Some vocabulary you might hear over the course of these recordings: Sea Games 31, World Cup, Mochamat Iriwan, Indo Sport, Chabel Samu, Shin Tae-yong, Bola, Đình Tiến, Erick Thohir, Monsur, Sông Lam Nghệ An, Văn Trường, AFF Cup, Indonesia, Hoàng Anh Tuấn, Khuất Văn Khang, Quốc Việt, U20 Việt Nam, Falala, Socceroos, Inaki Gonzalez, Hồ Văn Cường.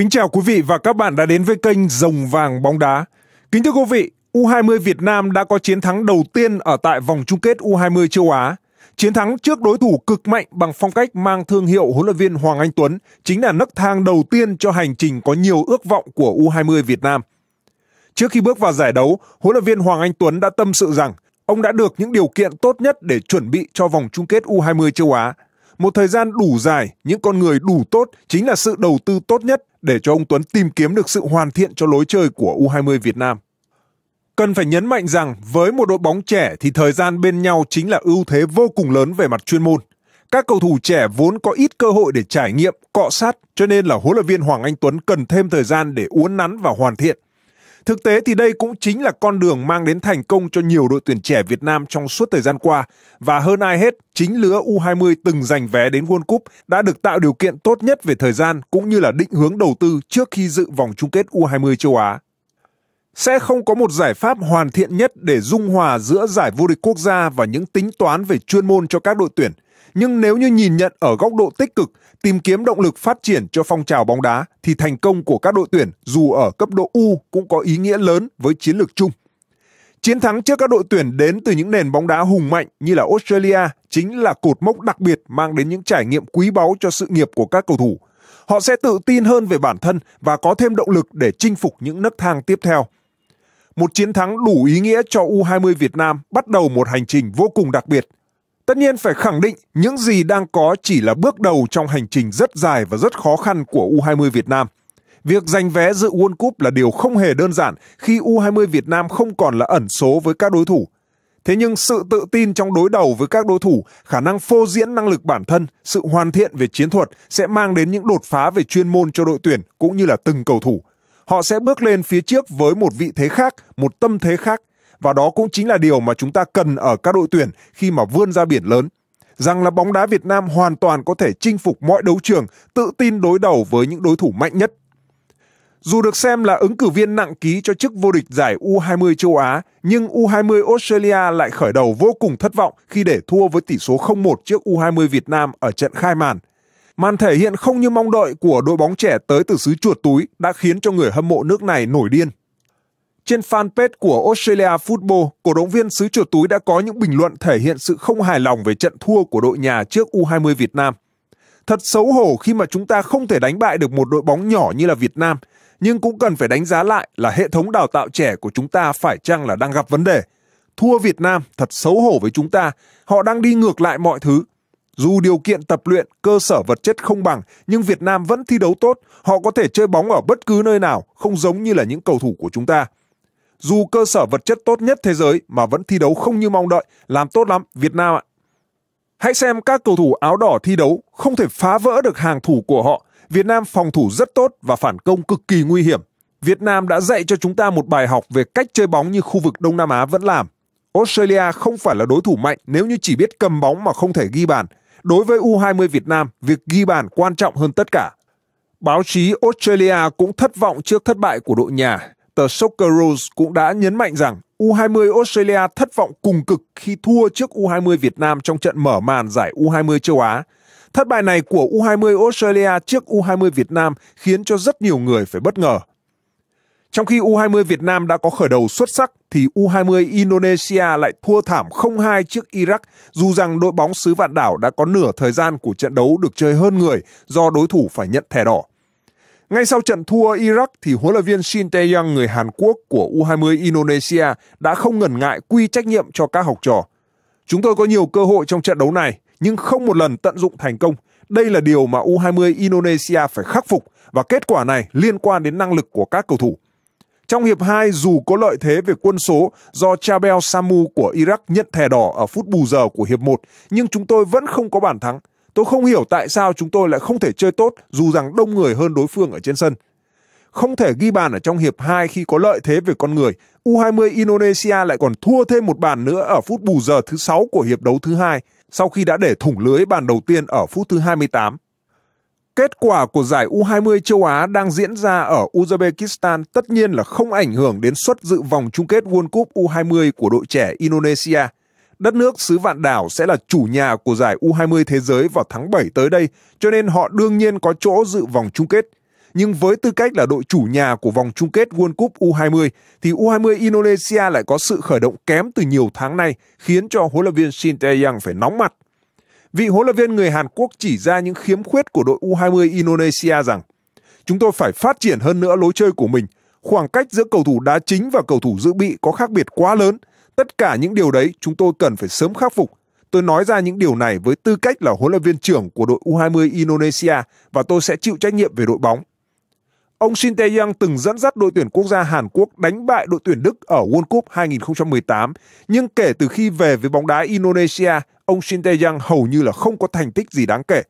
Kính chào quý vị và các bạn đã đến với kênh Rồng Vàng Bóng Đá. Kính thưa quý vị, U20 Việt Nam đã có chiến thắng đầu tiên ở tại vòng chung kết U20 châu Á. Chiến thắng trước đối thủ cực mạnh bằng phong cách mang thương hiệu huấn luyện viên Hoàng Anh Tuấn chính là nấc thang đầu tiên cho hành trình có nhiều ước vọng của U20 Việt Nam. Trước khi bước vào giải đấu, huấn luyện viên Hoàng Anh Tuấn đã tâm sự rằng ông đã được những điều kiện tốt nhất để chuẩn bị cho vòng chung kết U20 châu Á. Một thời gian đủ dài, những con người đủ tốt chính là sự đầu tư tốt nhất để cho ông Tuấn tìm kiếm được sự hoàn thiện cho lối chơi của U20 Việt Nam. Cần phải nhấn mạnh rằng với một đội bóng trẻ thì thời gian bên nhau chính là ưu thế vô cùng lớn về mặt chuyên môn. Các cầu thủ trẻ vốn có ít cơ hội để trải nghiệm, cọ sát, cho nên là huấn luyện viên Hoàng Anh Tuấn cần thêm thời gian để uốn nắn và hoàn thiện. Thực tế thì đây cũng chính là con đường mang đến thành công cho nhiều đội tuyển trẻ Việt Nam trong suốt thời gian qua. Và hơn ai hết, chính lứa U20 từng giành vé đến World Cup đã được tạo điều kiện tốt nhất về thời gian cũng như là định hướng đầu tư trước khi dự vòng chung kết U20 châu Á. Sẽ không có một giải pháp hoàn thiện nhất để dung hòa giữa giải vô địch quốc gia và những tính toán về chuyên môn cho các đội tuyển. Nhưng nếu như nhìn nhận ở góc độ tích cực, tìm kiếm động lực phát triển cho phong trào bóng đá thì thành công của các đội tuyển dù ở cấp độ U cũng có ý nghĩa lớn với chiến lược chung. Chiến thắng trước các đội tuyển đến từ những nền bóng đá hùng mạnh như là Australia chính là cột mốc đặc biệt mang đến những trải nghiệm quý báu cho sự nghiệp của các cầu thủ. Họ sẽ tự tin hơn về bản thân và có thêm động lực để chinh phục những nấc thang tiếp theo. Một chiến thắng đủ ý nghĩa cho U20 Việt Nam bắt đầu một hành trình vô cùng đặc biệt. Tất nhiên phải khẳng định những gì đang có chỉ là bước đầu trong hành trình rất dài và rất khó khăn của U20 Việt Nam. Việc giành vé dự World Cup là điều không hề đơn giản khi U20 Việt Nam không còn là ẩn số với các đối thủ. Thế nhưng sự tự tin trong đối đầu với các đối thủ, khả năng phô diễn năng lực bản thân, sự hoàn thiện về chiến thuật sẽ mang đến những đột phá về chuyên môn cho đội tuyển cũng như là từng cầu thủ. Họ sẽ bước lên phía trước với một vị thế khác, một tâm thế khác. Và đó cũng chính là điều mà chúng ta cần ở các đội tuyển khi mà vươn ra biển lớn. Rằng là bóng đá Việt Nam hoàn toàn có thể chinh phục mọi đấu trường, tự tin đối đầu với những đối thủ mạnh nhất. Dù được xem là ứng cử viên nặng ký cho chức vô địch giải U20 châu Á, nhưng U20 Australia lại khởi đầu vô cùng thất vọng khi để thua với tỷ số 0-1 trước U20 Việt Nam ở trận khai màn. Màn thể hiện không như mong đợi của đội bóng trẻ tới từ xứ chuột túi đã khiến cho người hâm mộ nước này nổi điên. Trên fanpage của Australia Football, cổ động viên xứ chuột túi đã có những bình luận thể hiện sự không hài lòng về trận thua của đội nhà trước U20 Việt Nam. Thật xấu hổ khi mà chúng ta không thể đánh bại được một đội bóng nhỏ như là Việt Nam, nhưng cũng cần phải đánh giá lại là hệ thống đào tạo trẻ của chúng ta phải chăng là đang gặp vấn đề. Thua Việt Nam thật xấu hổ với chúng ta, họ đang đi ngược lại mọi thứ. Dù điều kiện tập luyện, cơ sở vật chất không bằng, nhưng Việt Nam vẫn thi đấu tốt, họ có thể chơi bóng ở bất cứ nơi nào, không giống như là những cầu thủ của chúng ta. Dù cơ sở vật chất tốt nhất thế giới mà vẫn thi đấu không như mong đợi, làm tốt lắm Việt Nam ạ. Hãy xem các cầu thủ áo đỏ thi đấu, không thể phá vỡ được hàng thủ của họ. Việt Nam phòng thủ rất tốt và phản công cực kỳ nguy hiểm. Việt Nam đã dạy cho chúng ta một bài học về cách chơi bóng như khu vực Đông Nam Á vẫn làm. Australia không phải là đối thủ mạnh nếu như chỉ biết cầm bóng mà không thể ghi bàn. Đối với U20 Việt Nam, việc ghi bàn quan trọng hơn tất cả. Báo chí Australia cũng thất vọng trước thất bại của đội nhà. Tờ Socceroos cũng đã nhấn mạnh rằng U20 Australia thất vọng cùng cực khi thua trước U20 Việt Nam trong trận mở màn giải U20 châu Á. Thất bại này của U20 Australia trước U20 Việt Nam khiến cho rất nhiều người phải bất ngờ. Trong khi U20 Việt Nam đã có khởi đầu xuất sắc thì U20 Indonesia lại thua thảm 0-2 trước Iraq, dù rằng đội bóng xứ vạn đảo đã có nửa thời gian của trận đấu được chơi hơn người do đối thủ phải nhận thẻ đỏ. Ngay sau trận thua Iraq thì huấn luyện viên Shin Tae-yong người Hàn Quốc của U20 Indonesia đã không ngần ngại quy trách nhiệm cho các học trò. Chúng tôi có nhiều cơ hội trong trận đấu này nhưng không một lần tận dụng thành công. Đây là điều mà U20 Indonesia phải khắc phục và kết quả này liên quan đến năng lực của các cầu thủ. Trong hiệp 2, dù có lợi thế về quân số do Chabel Samu của Iraq nhận thẻ đỏ ở phút bù giờ của hiệp 1, nhưng chúng tôi vẫn không có bàn thắng. Tôi không hiểu tại sao chúng tôi lại không thể chơi tốt dù rằng đông người hơn đối phương ở trên sân. Không thể ghi bàn ở trong hiệp 2 khi có lợi thế về con người, U20 Indonesia lại còn thua thêm một bàn nữa ở phút bù giờ thứ 6 của hiệp đấu thứ 2 sau khi đã để thủng lưới bàn đầu tiên ở phút thứ 28. Kết quả của giải U20 châu Á đang diễn ra ở Uzbekistan tất nhiên là không ảnh hưởng đến suất dự vòng chung kết World Cup U20 của đội trẻ Indonesia. Đất nước xứ vạn đảo sẽ là chủ nhà của giải U20 thế giới vào tháng 7 tới đây, cho nên họ đương nhiên có chỗ dự vòng chung kết. Nhưng với tư cách là đội chủ nhà của vòng chung kết World Cup U20 thì U20 Indonesia lại có sự khởi động kém từ nhiều tháng nay, khiến cho huấn luyện viên Shin Tae-yong phải nóng mặt. Vị huấn luyện viên người Hàn Quốc chỉ ra những khiếm khuyết của đội U20 Indonesia rằng: "Chúng tôi phải phát triển hơn nữa lối chơi của mình. Khoảng cách giữa cầu thủ đá chính và cầu thủ dự bị có khác biệt quá lớn. Tất cả những điều đấy chúng tôi cần phải sớm khắc phục. Tôi nói ra những điều này với tư cách là huấn luyện viên trưởng của đội U20 Indonesia và tôi sẽ chịu trách nhiệm về đội bóng." Ông Shin Tae-yong từng dẫn dắt đội tuyển quốc gia Hàn Quốc đánh bại đội tuyển Đức ở World Cup 2018, nhưng kể từ khi về với bóng đá Indonesia, ông Shin Tae-yong hầu như là không có thành tích gì đáng kể.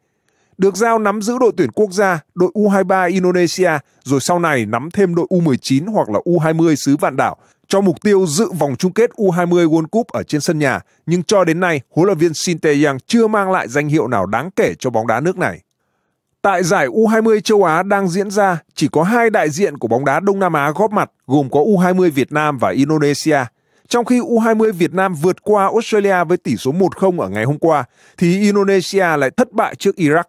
Được giao nắm giữ đội tuyển quốc gia, đội U23 Indonesia, rồi sau này nắm thêm đội U19 hoặc là U20 xứ Vạn Đảo, cho mục tiêu dự vòng chung kết U20 World Cup ở trên sân nhà, nhưng cho đến nay, huấn luyện viên Shin Tae-yong chưa mang lại danh hiệu nào đáng kể cho bóng đá nước này. Tại giải U20 châu Á đang diễn ra, chỉ có hai đại diện của bóng đá Đông Nam Á góp mặt, gồm có U20 Việt Nam và Indonesia. Trong khi U20 Việt Nam vượt qua Australia với tỷ số 1-0 ở ngày hôm qua, thì Indonesia lại thất bại trước Iraq.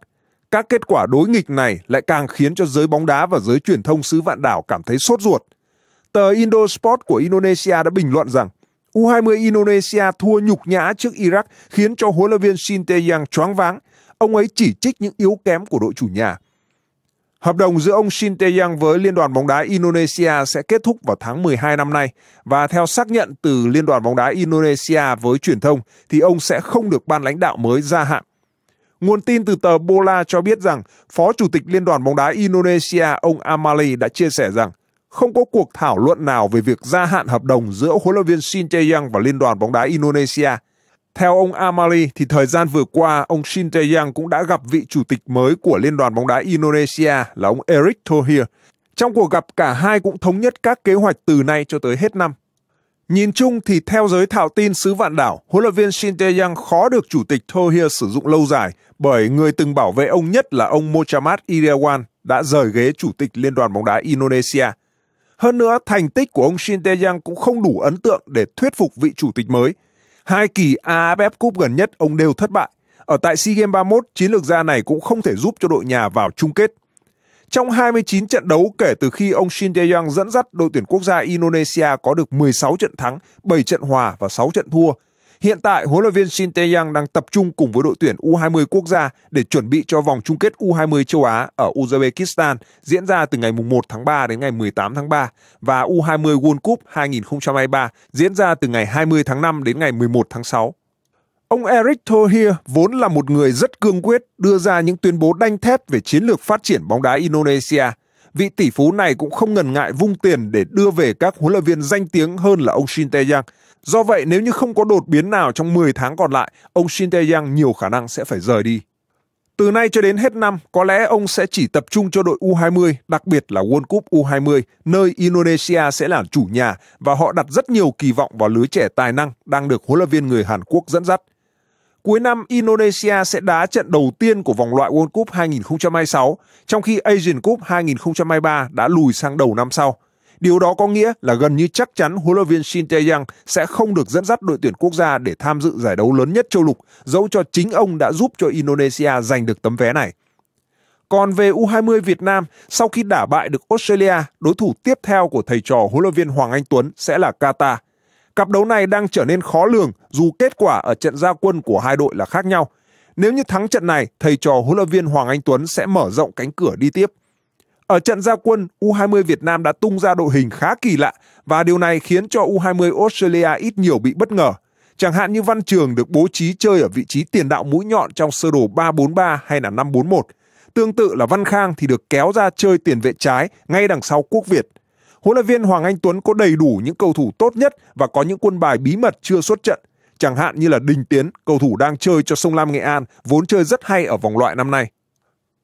Các kết quả đối nghịch này lại càng khiến cho giới bóng đá và giới truyền thông xứ Vạn Đảo cảm thấy sốt ruột. Tờ Indo Sport của Indonesia đã bình luận rằng U20 Indonesia thua nhục nhã trước Iraq khiến cho huấn luyện viên Shin Tae-yong choáng váng. Ông ấy chỉ trích những yếu kém của đội chủ nhà. Hợp đồng giữa ông Shin Tae-yong với Liên đoàn bóng đá Indonesia sẽ kết thúc vào tháng 12 năm nay và theo xác nhận từ Liên đoàn bóng đá Indonesia với truyền thông thì ông sẽ không được ban lãnh đạo mới gia hạn. Nguồn tin từ tờ Bola cho biết rằng Phó Chủ tịch Liên đoàn bóng đá Indonesia ông Amali đã chia sẻ rằng không có cuộc thảo luận nào về việc gia hạn hợp đồng giữa huấn luyện viên Shin Tae-yong và Liên đoàn bóng đá Indonesia. Theo ông Amali thì thời gian vừa qua, ông Shin Tae-yong cũng đã gặp vị chủ tịch mới của Liên đoàn bóng đá Indonesia là ông Erick Thohir. Trong cuộc gặp, cả hai cũng thống nhất các kế hoạch từ nay cho tới hết năm. Nhìn chung thì theo giới thạo tin xứ Vạn Đảo, huấn luyện viên Shin Tae-yong khó được chủ tịch Thohir sử dụng lâu dài bởi người từng bảo vệ ông nhất là ông Mochamat Iriwan đã rời ghế chủ tịch Liên đoàn bóng đá Indonesia. Hơn nữa, thành tích của ông Shin Tae-yong cũng không đủ ấn tượng để thuyết phục vị chủ tịch mới. Hai kỳ AFF Cup gần nhất ông đều thất bại. Ở tại SEA Games 31, chiến lược gia này cũng không thể giúp cho đội nhà vào chung kết. Trong 29 trận đấu kể từ khi ông Shin Tae-yong dẫn dắt đội tuyển quốc gia Indonesia có được 16 trận thắng, 7 trận hòa và 6 trận thua. Hiện tại, huấn luyện viên Shin Tae-yong đang tập trung cùng với đội tuyển U20 quốc gia để chuẩn bị cho vòng chung kết U20 châu Á ở Uzbekistan diễn ra từ ngày 1 tháng 3 đến ngày 18 tháng 3 và U20 World Cup 2023 diễn ra từ ngày 20 tháng 5 đến ngày 11 tháng 6. Ông Erick Thohir vốn là một người rất cương quyết đưa ra những tuyên bố đanh thép về chiến lược phát triển bóng đá Indonesia. Vị tỷ phú này cũng không ngần ngại vung tiền để đưa về các huấn luyện viên danh tiếng hơn là ông Shin Tae-yong. Do vậy, nếu như không có đột biến nào trong 10 tháng còn lại, ông Shin Tae-yong nhiều khả năng sẽ phải rời đi. Từ nay cho đến hết năm, có lẽ ông sẽ chỉ tập trung cho đội U20, đặc biệt là World Cup U20, nơi Indonesia sẽ là chủ nhà và họ đặt rất nhiều kỳ vọng vào lứa trẻ tài năng đang được huấn luyện viên người Hàn Quốc dẫn dắt. Cuối năm, Indonesia sẽ đá trận đầu tiên của vòng loại World Cup 2026, trong khi Asian Cup 2023 đã lùi sang đầu năm sau. Điều đó có nghĩa là gần như chắc chắn huấn luyện viên Shin Tae-yong sẽ không được dẫn dắt đội tuyển quốc gia để tham dự giải đấu lớn nhất châu lục, dẫu cho chính ông đã giúp cho Indonesia giành được tấm vé này. Còn về U20 Việt Nam, sau khi đả bại được Australia, đối thủ tiếp theo của thầy trò huấn luyện viên Hoàng Anh Tuấn sẽ là Qatar. Cặp đấu này đang trở nên khó lường dù kết quả ở trận ra quân của hai đội là khác nhau. Nếu như thắng trận này, thầy trò huấn luyện viên Hoàng Anh Tuấn sẽ mở rộng cánh cửa đi tiếp. Ở trận ra quân, U20 Việt Nam đã tung ra đội hình khá kỳ lạ và điều này khiến cho U20 Australia ít nhiều bị bất ngờ. Chẳng hạn như Văn Trường được bố trí chơi ở vị trí tiền đạo mũi nhọn trong sơ đồ 3-4-3 hay là 5-4-1. Tương tự là Văn Khang thì được kéo ra chơi tiền vệ trái ngay đằng sau Quốc Việt. Huấn luyện viên Hoàng Anh Tuấn có đầy đủ những cầu thủ tốt nhất và có những quân bài bí mật chưa xuất trận. Chẳng hạn như là Đình Tiến, cầu thủ đang chơi cho Sông Lam Nghệ An, vốn chơi rất hay ở vòng loại năm nay.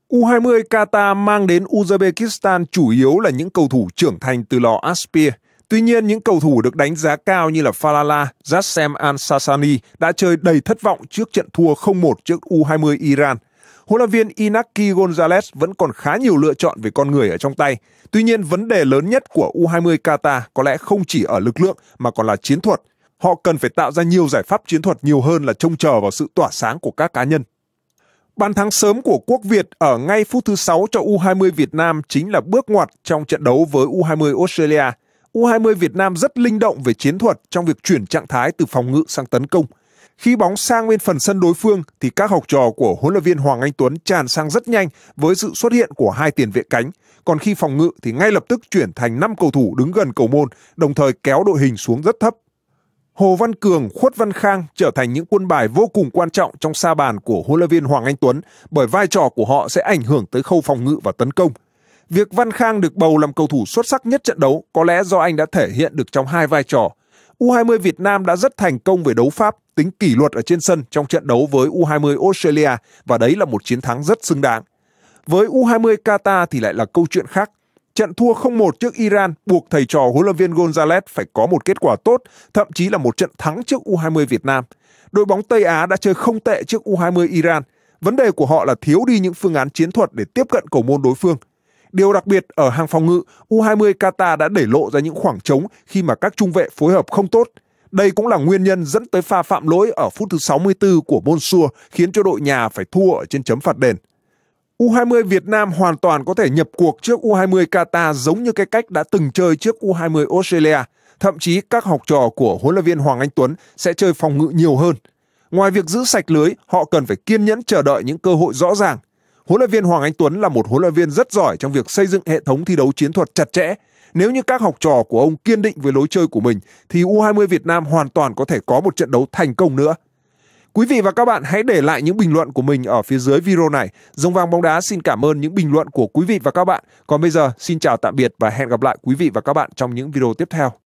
U20 Qatar mang đến Uzbekistan chủ yếu là những cầu thủ trưởng thành từ lò Aspire. Tuy nhiên, những cầu thủ được đánh giá cao như là Falala, Jassem al-Sasani đã chơi đầy thất vọng trước trận thua 0-1 trước U20 Iran. Huấn luyện viên Inaki Gonzalez vẫn còn khá nhiều lựa chọn về con người ở trong tay. Tuy nhiên, vấn đề lớn nhất của U20 Qatar có lẽ không chỉ ở lực lượng mà còn là chiến thuật. Họ cần phải tạo ra nhiều giải pháp chiến thuật nhiều hơn là trông chờ vào sự tỏa sáng của các cá nhân. Bàn thắng sớm của Quốc Việt ở ngay phút thứ 6 cho U20 Việt Nam chính là bước ngoặt trong trận đấu với U20 Australia. U20 Việt Nam rất linh động về chiến thuật trong việc chuyển trạng thái từ phòng ngự sang tấn công. Khi bóng sang bên phần sân đối phương thì các học trò của huấn luyện viên Hoàng Anh Tuấn tràn sang rất nhanh với sự xuất hiện của hai tiền vệ cánh. Còn khi phòng ngự thì ngay lập tức chuyển thành 5 cầu thủ đứng gần cầu môn, đồng thời kéo đội hình xuống rất thấp. Hồ Văn Cường, Khuất Văn Khang trở thành những quân bài vô cùng quan trọng trong sa bàn của huấn luyện viên Hoàng Anh Tuấn bởi vai trò của họ sẽ ảnh hưởng tới khâu phòng ngự và tấn công. Việc Văn Khang được bầu làm cầu thủ xuất sắc nhất trận đấu có lẽ do anh đã thể hiện được trong hai vai trò. U20 Việt Nam đã rất thành công về đấu pháp, tính kỷ luật ở trên sân trong trận đấu với U20 Australia và đấy là một chiến thắng rất xứng đáng. Với U20 Qatar thì lại là câu chuyện khác. Trận thua 0-1 trước Iran buộc thầy trò huấn luyện viên Gonzalez phải có một kết quả tốt, thậm chí là một trận thắng trước U20 Việt Nam. Đội bóng Tây Á đã chơi không tệ trước U20 Iran. Vấn đề của họ là thiếu đi những phương án chiến thuật để tiếp cận cầu môn đối phương. Điều đặc biệt ở hàng phòng ngự, U20 Qatar đã để lộ ra những khoảng trống khi mà các trung vệ phối hợp không tốt. Đây cũng là nguyên nhân dẫn tới pha phạm lỗi ở phút thứ 64 của Monsur khiến cho đội nhà phải thua ở trên chấm phạt đền. U20 Việt Nam hoàn toàn có thể nhập cuộc trước U20 Qatar giống như cái cách đã từng chơi trước U20 Australia. Thậm chí các học trò của huấn luyện viên Hoàng Anh Tuấn sẽ chơi phòng ngự nhiều hơn. Ngoài việc giữ sạch lưới, họ cần phải kiên nhẫn chờ đợi những cơ hội rõ ràng. Huấn luyện viên Hoàng Anh Tuấn là một huấn luyện viên rất giỏi trong việc xây dựng hệ thống thi đấu chiến thuật chặt chẽ. Nếu như các học trò của ông kiên định với lối chơi của mình thì U20 Việt Nam hoàn toàn có thể có một trận đấu thành công nữa. Quý vị và các bạn hãy để lại những bình luận của mình ở phía dưới video này. Rồng Vàng Bóng Đá xin cảm ơn những bình luận của quý vị và các bạn. Còn bây giờ, xin chào tạm biệt và hẹn gặp lại quý vị và các bạn trong những video tiếp theo.